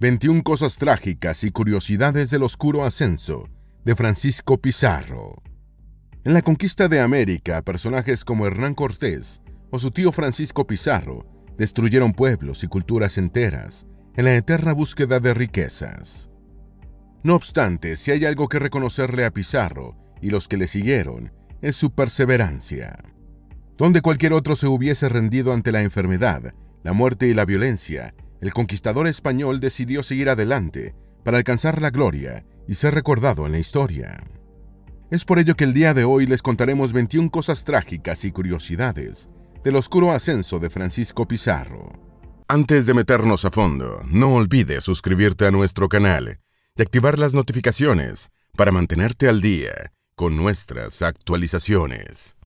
21 cosas trágicas y curiosidades del oscuro ascenso de Francisco Pizarro. En la conquista de América, personajes como Hernán Cortés o su tío Francisco Pizarro destruyeron pueblos y culturas enteras en la eterna búsqueda de riquezas. No obstante, si hay algo que reconocerle a Pizarro y los que le siguieron, es su perseverancia. Donde cualquier otro se hubiese rendido ante la enfermedad, la muerte y la violencia, el conquistador español decidió seguir adelante para alcanzar la gloria y ser recordado en la historia. Es por ello que el día de hoy les contaremos 21 cosas trágicas y curiosidades del oscuro ascenso de Francisco Pizarro. Antes de meternos a fondo, no olvides suscribirte a nuestro canal y activar las notificaciones para mantenerte al día con nuestras actualizaciones.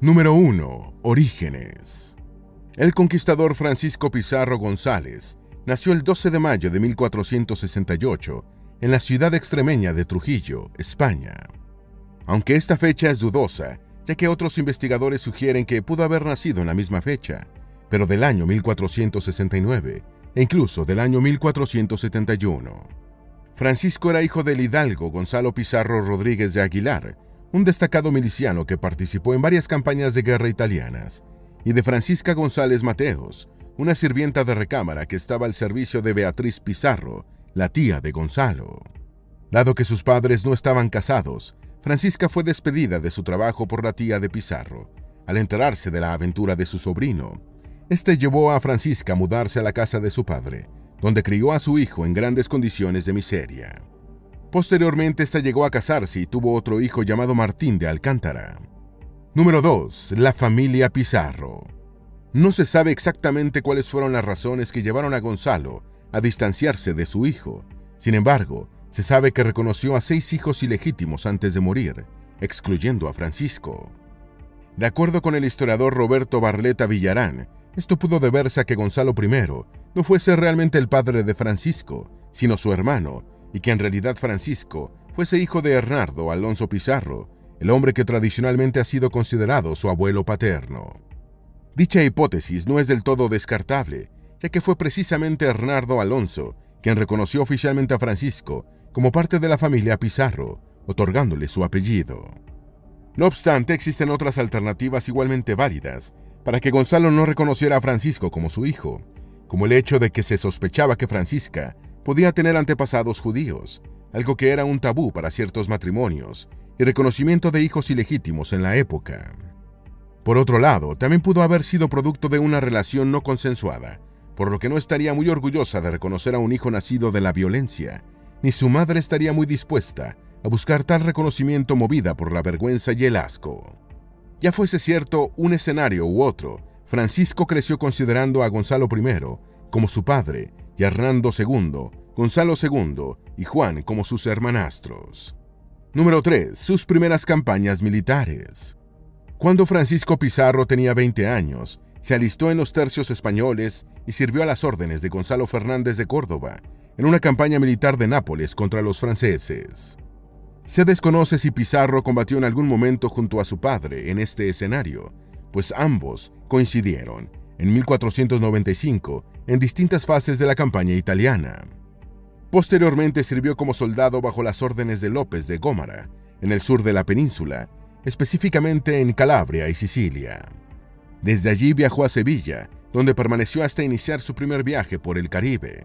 Número 1. Orígenes. El conquistador Francisco Pizarro González nació el 12 de mayo de 1468 en la ciudad extremeña de Trujillo, España. Aunque esta fecha es dudosa, ya que otros investigadores sugieren que pudo haber nacido en la misma fecha, pero del año 1469 e incluso del año 1471. Francisco era hijo del hidalgo Gonzalo Pizarro Rodríguez de Aguilar, un destacado miliciano que participó en varias campañas de guerra italianas, y de Francisca González Mateos, una sirvienta de recámara que estaba al servicio de Beatriz Pizarro, la tía de Gonzalo. Dado que sus padres no estaban casados, Francisca fue despedida de su trabajo por la tía de Pizarro. Al enterarse de la aventura de su sobrino, este llevó a Francisca a mudarse a la casa de su padre, donde crió a su hijo en grandes condiciones de miseria. Posteriormente, esta llegó a casarse y tuvo otro hijo llamado Martín de Alcántara. Número 2. La familia Pizarro. No se sabe exactamente cuáles fueron las razones que llevaron a Gonzalo a distanciarse de su hijo. Sin embargo, se sabe que reconoció a 6 hijos ilegítimos antes de morir, excluyendo a Francisco. De acuerdo con el historiador Roberto Barletta Villarán, esto pudo deberse a que Gonzalo I no fuese realmente el padre de Francisco, sino su hermano, y que en realidad Francisco fuese hijo de Hernando Alonso Pizarro, el hombre que tradicionalmente ha sido considerado su abuelo paterno. Dicha hipótesis no es del todo descartable, ya que fue precisamente Hernando Alonso quien reconoció oficialmente a Francisco como parte de la familia Pizarro, otorgándole su apellido. No obstante, existen otras alternativas igualmente válidas para que Gonzalo no reconociera a Francisco como su hijo, como el hecho de que se sospechaba que Francisca podía tener antepasados judíos, algo que era un tabú para ciertos matrimonios, y reconocimiento de hijos ilegítimos en la época. Por otro lado, también pudo haber sido producto de una relación no consensuada, por lo que no estaría muy orgullosa de reconocer a un hijo nacido de la violencia, ni su madre estaría muy dispuesta a buscar tal reconocimiento movida por la vergüenza y el asco. Ya fuese cierto un escenario u otro, Francisco creció considerando a Gonzalo I como su padre y a Hernando II, Gonzalo II y Juan como sus hermanastros. Número 3. Sus primeras campañas militares. Cuando Francisco Pizarro tenía 20 años, se alistó en los tercios españoles y sirvió a las órdenes de Gonzalo Fernández de Córdoba en una campaña militar de Nápoles contra los franceses. Se desconoce si Pizarro combatió en algún momento junto a su padre en este escenario, pues ambos coincidieron en 1495 en distintas fases de la campaña italiana. Posteriormente sirvió como soldado bajo las órdenes de López de Gómara, en el sur de la península, específicamente en Calabria y Sicilia. Desde allí viajó a Sevilla, donde permaneció hasta iniciar su primer viaje por el Caribe.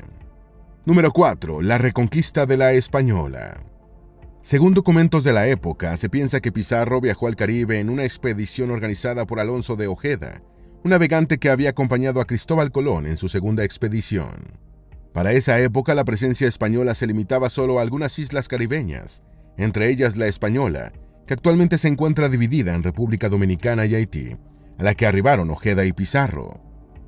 Número 4. La reconquista de la Española. Según documentos de la época, se piensa que Pizarro viajó al Caribe en una expedición organizada por Alonso de Ojeda, un navegante que había acompañado a Cristóbal Colón en su segunda expedición. Para esa época, la presencia española se limitaba solo a algunas islas caribeñas, entre ellas la Española, que actualmente se encuentra dividida en República Dominicana y Haití, a la que arribaron Ojeda y Pizarro.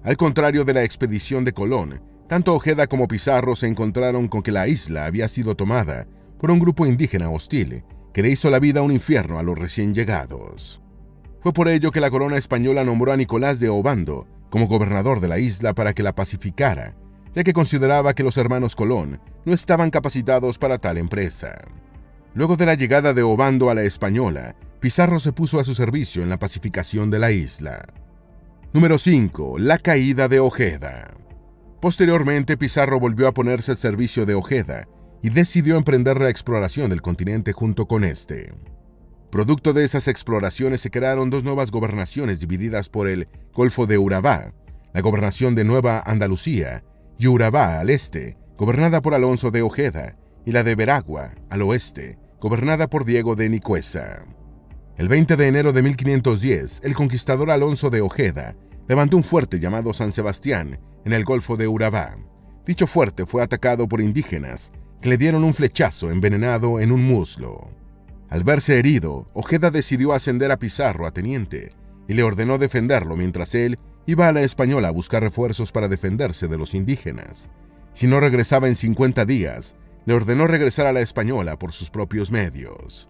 Al contrario de la expedición de Colón, tanto Ojeda como Pizarro se encontraron con que la isla había sido tomada por un grupo indígena hostil que le hizo la vida un infierno a los recién llegados. Fue por ello que la corona española nombró a Nicolás de Ovando como gobernador de la isla para que la pacificara, ya que consideraba que los hermanos Colón no estaban capacitados para tal empresa. Luego de la llegada de Ovando a la Española, Pizarro se puso a su servicio en la pacificación de la isla. Número 5. La caída de Ojeda. Posteriormente, Pizarro volvió a ponerse al servicio de Ojeda y decidió emprender la exploración del continente junto con este. Producto de esas exploraciones se crearon dos nuevas gobernaciones divididas por el Golfo de Urabá, la gobernación de Nueva Andalucía y Urabá al este, gobernada por Alonso de Ojeda, y la de Veragua al oeste, gobernada por Diego de Nicuesa. El 20 de enero de 1510, el conquistador Alonso de Ojeda levantó un fuerte llamado San Sebastián en el Golfo de Urabá. Dicho fuerte fue atacado por indígenas que le dieron un flechazo envenenado en un muslo. Al verse herido, Ojeda decidió ascender a Pizarro a teniente y le ordenó defenderlo mientras él iba a la Española a buscar refuerzos para defenderse de los indígenas. Si no regresaba en 50 días, le ordenó regresar a la Española por sus propios medios.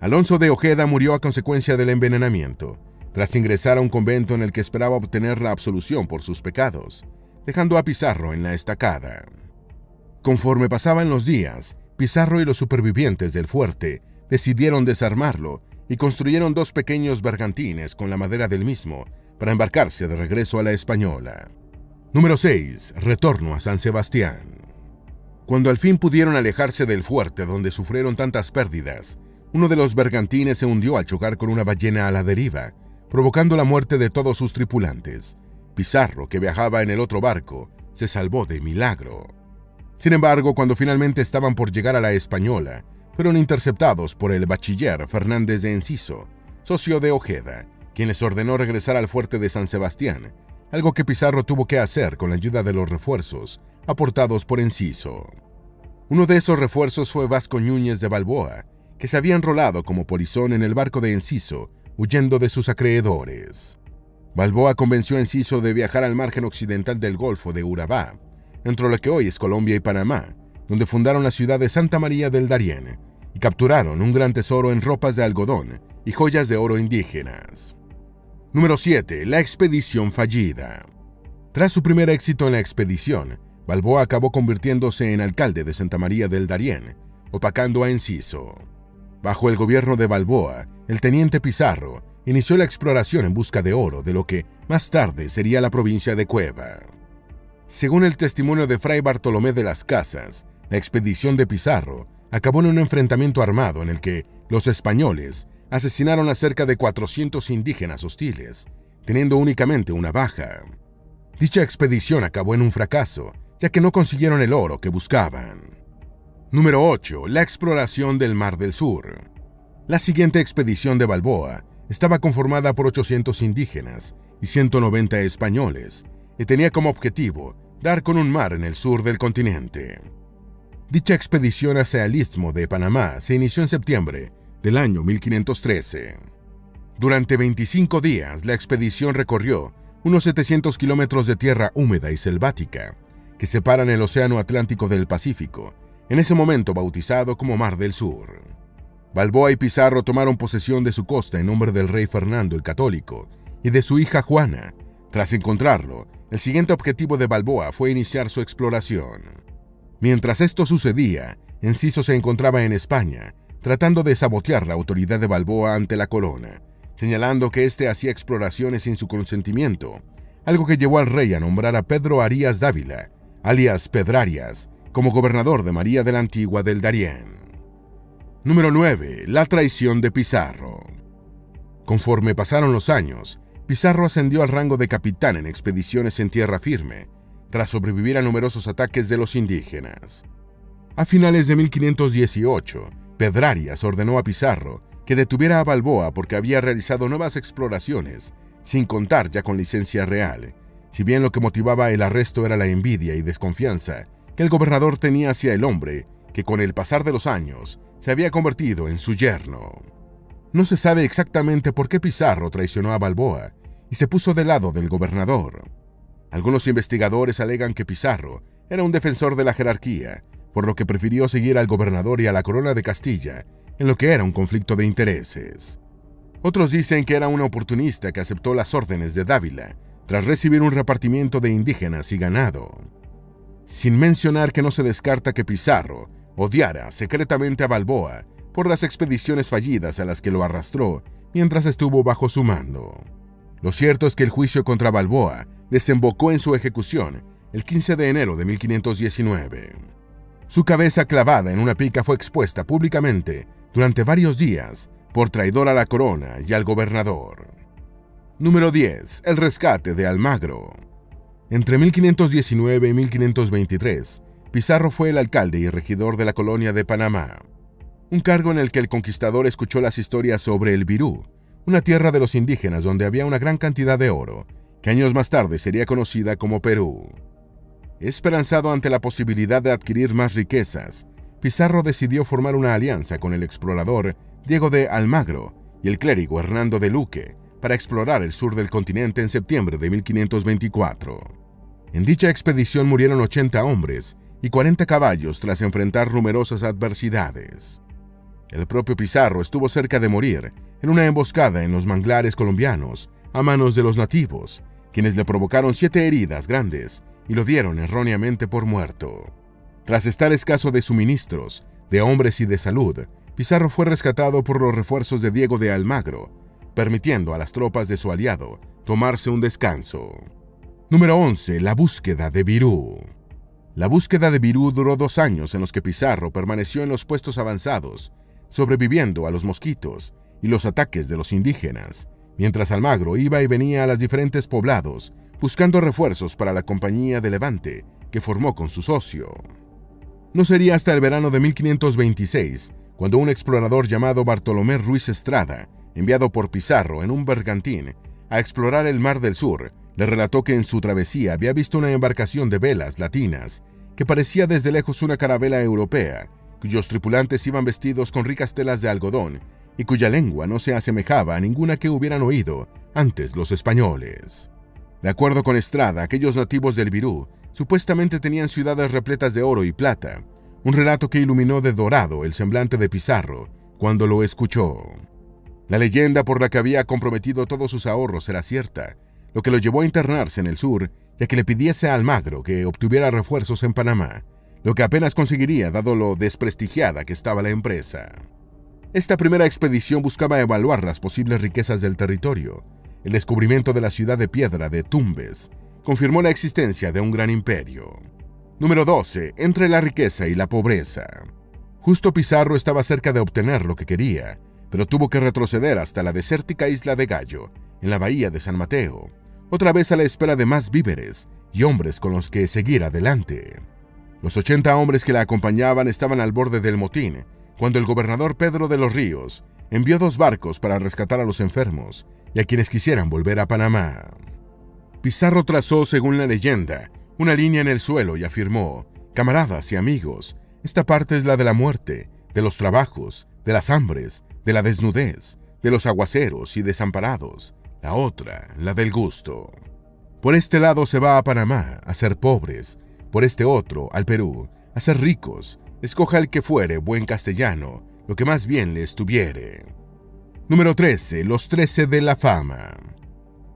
Alonso de Ojeda murió a consecuencia del envenenamiento, tras ingresar a un convento en el que esperaba obtener la absolución por sus pecados, dejando a Pizarro en la estacada. Conforme pasaban los días, Pizarro y los supervivientes del fuerte decidieron desarmarlo y construyeron dos pequeños bergantines con la madera del mismo para embarcarse de regreso a la Española. Número 6. Retorno a San Sebastián. Cuando al fin pudieron alejarse del fuerte donde sufrieron tantas pérdidas, uno de los bergantines se hundió al chocar con una ballena a la deriva, provocando la muerte de todos sus tripulantes. Pizarro, que viajaba en el otro barco, se salvó de milagro. Sin embargo, cuando finalmente estaban por llegar a la Española, fueron interceptados por el bachiller Fernández de Enciso, socio de Ojeda, quien les ordenó regresar al fuerte de San Sebastián, algo que Pizarro tuvo que hacer con la ayuda de los refuerzos aportados por Enciso. Uno de esos refuerzos fue Vasco Núñez de Balboa, que se había enrolado como polizón en el barco de Enciso, huyendo de sus acreedores. Balboa convenció a Enciso de viajar al margen occidental del Golfo de Urabá, entre lo que hoy es Colombia y Panamá, donde fundaron la ciudad de Santa María del Darién y capturaron un gran tesoro en ropas de algodón y joyas de oro indígenas. Número 7. La expedición fallida. Tras su primer éxito en la expedición, Balboa acabó convirtiéndose en alcalde de Santa María del Darién, opacando a Enciso. Bajo el gobierno de Balboa, el teniente Pizarro inició la exploración en busca de oro de lo que más tarde sería la provincia de Cueva. Según el testimonio de Fray Bartolomé de las Casas, la expedición de Pizarro acabó en un enfrentamiento armado en el que los españoles asesinaron a cerca de 400 indígenas hostiles, teniendo únicamente una baja. Dicha expedición acabó en un fracaso, ya que no consiguieron el oro que buscaban. Número 8. La exploración del Mar del Sur. La siguiente expedición de Balboa estaba conformada por 800 indígenas y 190 españoles, y tenía como objetivo dar con un mar en el sur del continente. Dicha expedición hacia el Istmo de Panamá se inició en septiembre del año 1513. Durante 25 días, la expedición recorrió unos 700 kilómetros de tierra húmeda y selvática que separan el Océano Atlántico del Pacífico, en ese momento bautizado como Mar del Sur. Balboa y Pizarro tomaron posesión de su costa en nombre del rey Fernando el Católico y de su hija Juana. Tras encontrarlo, el siguiente objetivo de Balboa fue iniciar su exploración. Mientras esto sucedía, Enciso se encontraba en España, tratando de sabotear la autoridad de Balboa ante la corona, señalando que éste hacía exploraciones sin su consentimiento, algo que llevó al rey a nombrar a Pedro Arias Dávila, alias Pedrarias, como gobernador de María de la Antigua del Darién. Número 9. La traición de Pizarro. Conforme pasaron los años, Pizarro ascendió al rango de capitán en expediciones en tierra firme, tras sobrevivir a numerosos ataques de los indígenas. A finales de 1518, Pedrarias ordenó a Pizarro que detuviera a Balboa porque había realizado nuevas exploraciones, sin contar ya con licencia real, si bien lo que motivaba el arresto era la envidia y desconfianza que el gobernador tenía hacia el hombre que con el pasar de los años se había convertido en su yerno. No se sabe exactamente por qué Pizarro traicionó a Balboa y se puso del lado del gobernador. Algunos investigadores alegan que Pizarro era un defensor de la jerarquía, por lo que prefirió seguir al gobernador y a la corona de Castilla en lo que era un conflicto de intereses. Otros dicen que era un oportunista que aceptó las órdenes de Dávila tras recibir un repartimiento de indígenas y ganado. Sin mencionar que no se descarta que Pizarro odiara secretamente a Balboa por las expediciones fallidas a las que lo arrastró mientras estuvo bajo su mando. Lo cierto es que el juicio contra Balboa desembocó en su ejecución el 15 de enero de 1519. Su cabeza clavada en una pica fue expuesta públicamente durante varios días por traidor a la corona y al gobernador. Número 10. El rescate de Almagro. Entre 1519 y 1523, Pizarro fue el alcalde y regidor de la colonia de Panamá, un cargo en el que el conquistador escuchó las historias sobre el Virú, una tierra de los indígenas donde había una gran cantidad de oro, que años más tarde sería conocida como Perú. Esperanzado ante la posibilidad de adquirir más riquezas, Pizarro decidió formar una alianza con el explorador Diego de Almagro y el clérigo Hernando de Luque, para explorar el sur del continente en septiembre de 1524. En dicha expedición murieron 80 hombres y 40 caballos tras enfrentar numerosas adversidades. El propio Pizarro estuvo cerca de morir en una emboscada en los manglares colombianos a manos de los nativos, quienes le provocaron 7 heridas grandes y lo dieron erróneamente por muerto. Tras estar escaso de suministros, de hombres y de salud, Pizarro fue rescatado por los refuerzos de Diego de Almagro, permitiendo a las tropas de su aliado tomarse un descanso. Número 11. La búsqueda de Virú. La búsqueda de Virú duró 2 años en los que Pizarro permaneció en los puestos avanzados, sobreviviendo a los mosquitos y los ataques de los indígenas, mientras Almagro iba y venía a los diferentes poblados buscando refuerzos para la Compañía de Levante que formó con su socio. No sería hasta el verano de 1526 cuando un explorador llamado Bartolomé Ruiz Estrada, enviado por Pizarro en un bergantín a explorar el Mar del Sur, le relató que en su travesía había visto una embarcación de velas latinas que parecía desde lejos una carabela europea, cuyos tripulantes iban vestidos con ricas telas de algodón y cuya lengua no se asemejaba a ninguna que hubieran oído antes los españoles. De acuerdo con Estrada, aquellos nativos del Virú supuestamente tenían ciudades repletas de oro y plata, un relato que iluminó de dorado el semblante de Pizarro cuando lo escuchó. La leyenda por la que había comprometido todos sus ahorros era cierta, lo que lo llevó a internarse en el sur y a que le pidiese a Almagro que obtuviera refuerzos en Panamá, lo que apenas conseguiría dado lo desprestigiada que estaba la empresa. Esta primera expedición buscaba evaluar las posibles riquezas del territorio. El descubrimiento de la ciudad de piedra de Tumbes confirmó la existencia de un gran imperio. Número 12. Entre la riqueza y la pobreza. Justo Pizarro estaba cerca de obtener lo que quería, pero tuvo que retroceder hasta la desértica isla de Gallo, en la bahía de San Mateo, otra vez a la espera de más víveres y hombres con los que seguir adelante. Los 80 hombres que la acompañaban estaban al borde del motín, cuando el gobernador Pedro de los Ríos envió 2 barcos para rescatar a los enfermos y a quienes quisieran volver a Panamá. Pizarro trazó, según la leyenda, una línea en el suelo y afirmó: «Camaradas y amigos, esta parte es la de la muerte, de los trabajos, de las hambres, de la desnudez, de los aguaceros y desamparados, la otra, la del gusto. Por este lado se va a Panamá a ser pobres, por este otro al Perú a ser ricos, escoja el que fuere buen castellano, lo que más bien le estuviere». Número 13. Los 13 de la fama.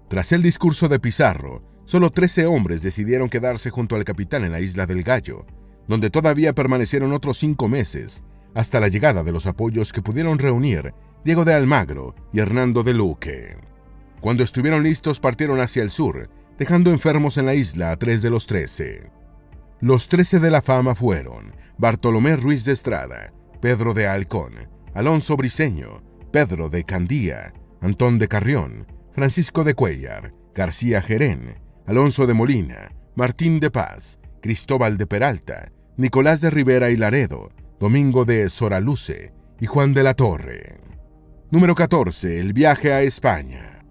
Tras el discurso de Pizarro, solo 13 hombres decidieron quedarse junto al capitán en la isla del Gallo, donde todavía permanecieron otros 5 meses, hasta la llegada de los apoyos que pudieron reunir Diego de Almagro y Hernando de Luque. Cuando estuvieron listos, partieron hacia el sur, dejando enfermos en la isla a 3 de los 13. Los 13 de la fama fueron Bartolomé Ruiz de Estrada, Pedro de Alcón, Alonso Briceño, Pedro de Candía, Antón de Carrión, Francisco de Cuellar, García Jerén, Alonso de Molina, Martín de Paz, Cristóbal de Peralta, Nicolás de Rivera y Laredo, Domingo de Soraluce y Juan de la Torre. Número 14. El viaje a España.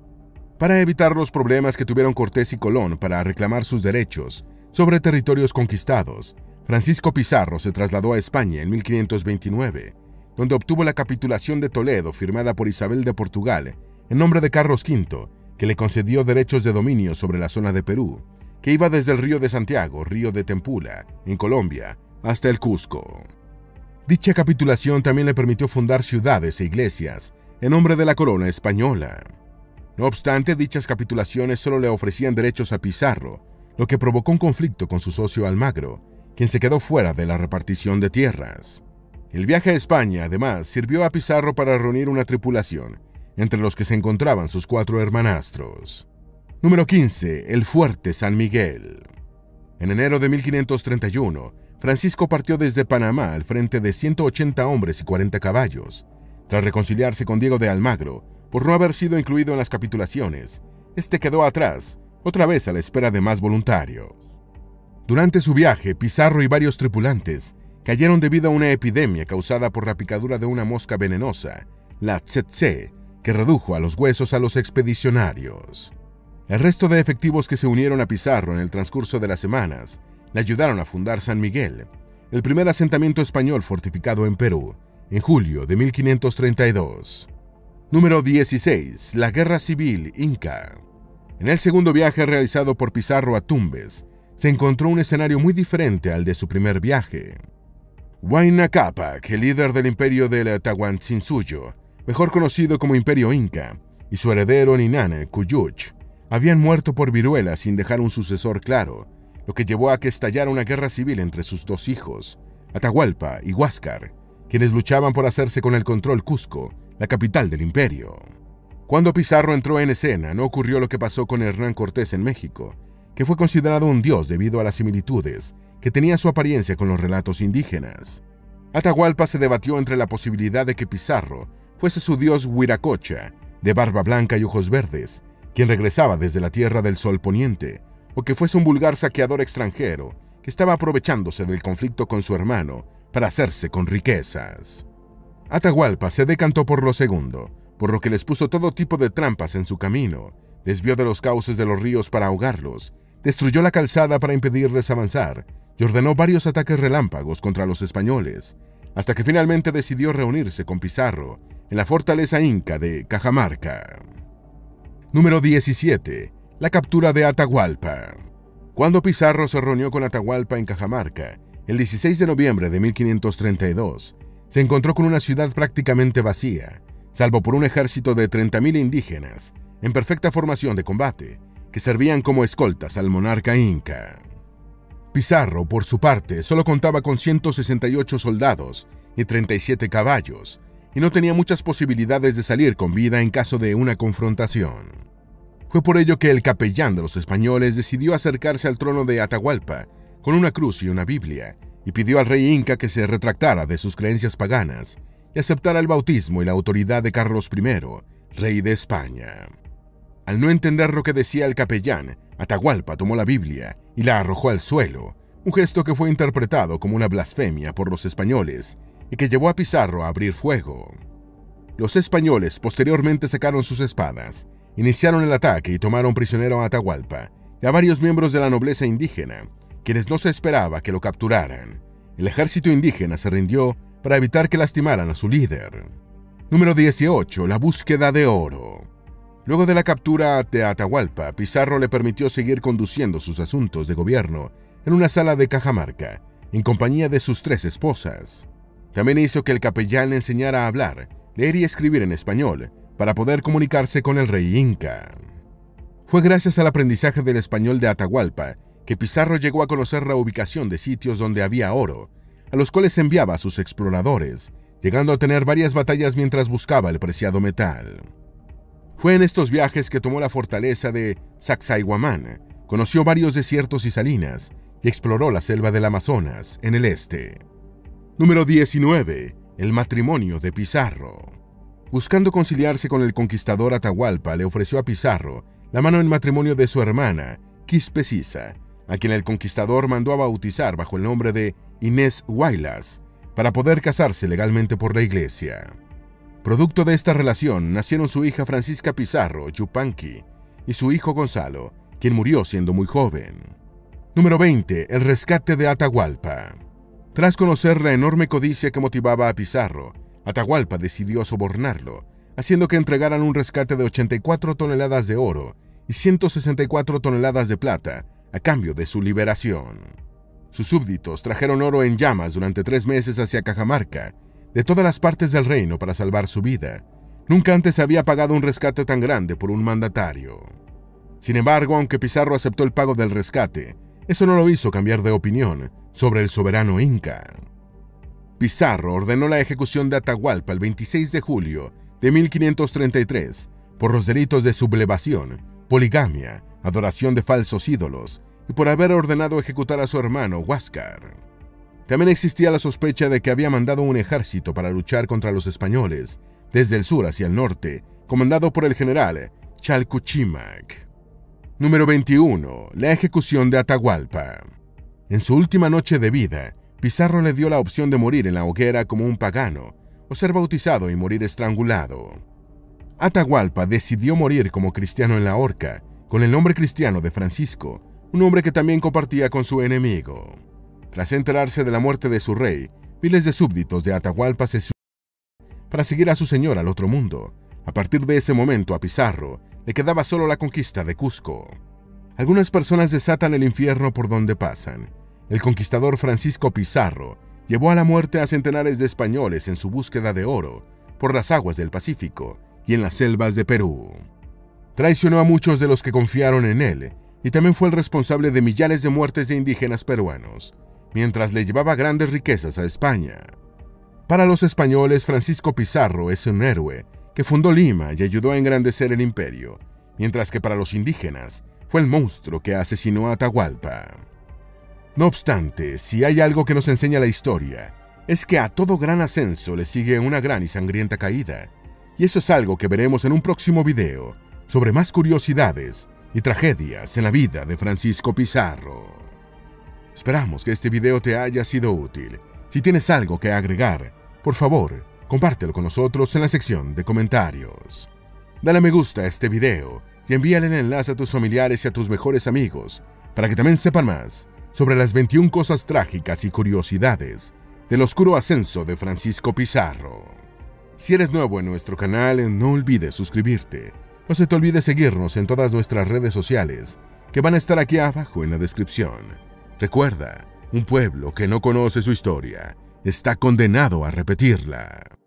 Para evitar los problemas que tuvieron Cortés y Colón para reclamar sus derechos sobre territorios conquistados, Francisco Pizarro se trasladó a España en 1529, donde obtuvo la capitulación de Toledo firmada por Isabel de Portugal en nombre de Carlos V, que le concedió derechos de dominio sobre la zona de Perú, que iba desde el río de Santiago, río de Tempula, en Colombia, hasta el Cusco. Dicha capitulación también le permitió fundar ciudades e iglesias en nombre de la corona española. No obstante, dichas capitulaciones solo le ofrecían derechos a Pizarro, lo que provocó un conflicto con su socio Almagro, quien se quedó fuera de la repartición de tierras. El viaje a España, además, sirvió a Pizarro para reunir una tripulación, entre los que se encontraban sus 4 hermanastros. Número 15. El Fuerte San Miguel. En enero de 1531, Francisco partió desde Panamá al frente de 180 hombres y 40 caballos. Tras reconciliarse con Diego de Almagro, por no haber sido incluido en las capitulaciones, este quedó atrás, otra vez a la espera de más voluntarios. Durante su viaje, Pizarro y varios tripulantes cayeron debido a una epidemia causada por la picadura de una mosca venenosa, la tsetse, que redujo a los huesos a los expedicionarios. El resto de efectivos que se unieron a Pizarro en el transcurso de las semanas le ayudaron a fundar San Miguel, el primer asentamiento español fortificado en Perú, en julio de 1532. Número 16. La Guerra Civil Inca. En el segundo viaje realizado por Pizarro a Tumbes, se encontró un escenario muy diferente al de su primer viaje. Huayna Cápac, el líder del imperio del Tahuantinsuyo, mejor conocido como Imperio Inca, y su heredero Ninán Cuyuch, habían muerto por viruela sin dejar un sucesor claro, lo que llevó a que estallara una guerra civil entre sus 2 hijos, Atahualpa y Huáscar, quienes luchaban por hacerse con el control Cusco, la capital del imperio. Cuando Pizarro entró en escena, no ocurrió lo que pasó con Hernán Cortés en México, que fue considerado un dios debido a las similitudes que tenía su apariencia con los relatos indígenas. Atahualpa se debatió entre la posibilidad de que Pizarro fuese su dios Huiracocha, de barba blanca y ojos verdes, quien regresaba desde la tierra del sol poniente, o que fuese un vulgar saqueador extranjero que estaba aprovechándose del conflicto con su hermano para hacerse con riquezas. Atahualpa se decantó por lo segundo, por lo que les puso todo tipo de trampas en su camino, desvió de los cauces de los ríos para ahogarlos, destruyó la calzada para impedirles avanzar y ordenó varios ataques relámpagos contra los españoles, hasta que finalmente decidió reunirse con Pizarro en la fortaleza inca de Cajamarca. Número 17. La captura de Atahualpa. Cuando Pizarro se reunió con Atahualpa en Cajamarca, el 16 de noviembre de 1532, se encontró con una ciudad prácticamente vacía, salvo por un ejército de 30.000 indígenas, en perfecta formación de combate, que servían como escoltas al monarca inca. Pizarro, por su parte, solo contaba con 168 soldados y 37 caballos, y no tenía muchas posibilidades de salir con vida en caso de una confrontación. Fue por ello que el capellán de los españoles decidió acercarse al trono de Atahualpa con una cruz y una Biblia, y pidió al rey inca que se retractara de sus creencias paganas y aceptara el bautismo y la autoridad de Carlos I, rey de España. Al no entender lo que decía el capellán, Atahualpa tomó la Biblia y la arrojó al suelo, un gesto que fue interpretado como una blasfemia por los españoles y que llevó a Pizarro a abrir fuego. Los españoles posteriormente sacaron sus espadas, iniciaron el ataque y tomaron prisionero a Atahualpa y a varios miembros de la nobleza indígena, quienes no se esperaba que lo capturaran. El ejército indígena se rindió para evitar que lastimaran a su líder. Número 18. La búsqueda de oro. Luego de la captura de Atahualpa, Pizarro le permitió seguir conduciendo sus asuntos de gobierno en una sala de Cajamarca, en compañía de sus 3 esposas. También hizo que el capellán le enseñara a hablar, leer y escribir en español, para poder comunicarse con el rey inca. Fue gracias al aprendizaje del español de Atahualpa que Pizarro llegó a conocer la ubicación de sitios donde había oro, a los cuales enviaba a sus exploradores, llegando a tener varias batallas mientras buscaba el preciado metal. Fue en estos viajes que tomó la fortaleza de Sacsayhuamán, conoció varios desiertos y salinas, y exploró la selva del Amazonas, en el este. Número 19. El matrimonio de Pizarro. Buscando conciliarse con el conquistador, Atahualpa le ofreció a Pizarro la mano en matrimonio de su hermana, Quispecisa, a quien el conquistador mandó a bautizar bajo el nombre de Inés Huaylas, para poder casarse legalmente por la iglesia. Producto de esta relación nacieron su hija Francisca Pizarro Yupanqui y su hijo Gonzalo, quien murió siendo muy joven. Número 20. El rescate de Atahualpa. Tras conocer la enorme codicia que motivaba a Pizarro, Atahualpa decidió sobornarlo, haciendo que entregaran un rescate de 84 toneladas de oro y 164 toneladas de plata, a cambio de su liberación. Sus súbditos trajeron oro en llamas durante 3 meses hacia Cajamarca, de todas las partes del reino, para salvar su vida. Nunca antes había pagado un rescate tan grande por un mandatario. Sin embargo, aunque Pizarro aceptó el pago del rescate, eso no lo hizo cambiar de opinión sobre el soberano inca. Pizarro ordenó la ejecución de Atahualpa el 26 de julio de 1533 por los delitos de sublevación, poligamia, adoración de falsos ídolos y por haber ordenado ejecutar a su hermano Huáscar. También existía la sospecha de que había mandado un ejército para luchar contra los españoles desde el sur hacia el norte, comandado por el general Chalcuchimac. Número 21. La ejecución de Atahualpa. En su última noche de vida, Pizarro le dio la opción de morir en la hoguera como un pagano, o ser bautizado y morir estrangulado. Atahualpa decidió morir como cristiano en la horca, con el nombre cristiano de Francisco, un nombre que también compartía con su enemigo. Tras enterarse de la muerte de su rey, miles de súbditos de Atahualpa se suicidaron para seguir a su señor al otro mundo. A partir de ese momento a Pizarro le quedaba solo la conquista de Cusco. Algunas personas desatan el infierno por donde pasan. El conquistador Francisco Pizarro llevó a la muerte a centenares de españoles en su búsqueda de oro por las aguas del Pacífico y en las selvas de Perú. Traicionó a muchos de los que confiaron en él y también fue el responsable de millares de muertes de indígenas peruanos, mientras le llevaba grandes riquezas a España. Para los españoles, Francisco Pizarro es un héroe que fundó Lima y ayudó a engrandecer el imperio, mientras que para los indígenas fue el monstruo que asesinó a Atahualpa. No obstante, si hay algo que nos enseña la historia, es que a todo gran ascenso le sigue una gran y sangrienta caída, y eso es algo que veremos en un próximo video sobre más curiosidades y tragedias en la vida de Francisco Pizarro. Esperamos que este video te haya sido útil. Si tienes algo que agregar, por favor, compártelo con nosotros en la sección de comentarios. Dale a me gusta a este video y envíale el enlace a tus familiares y a tus mejores amigos para que también sepan más sobre las 21 cosas trágicas y curiosidades del oscuro ascenso de Francisco Pizarro. Si eres nuevo en nuestro canal, no olvides suscribirte. No se te olvide seguirnos en todas nuestras redes sociales, que van a estar aquí abajo en la descripción. Recuerda, un pueblo que no conoce su historia, está condenado a repetirla.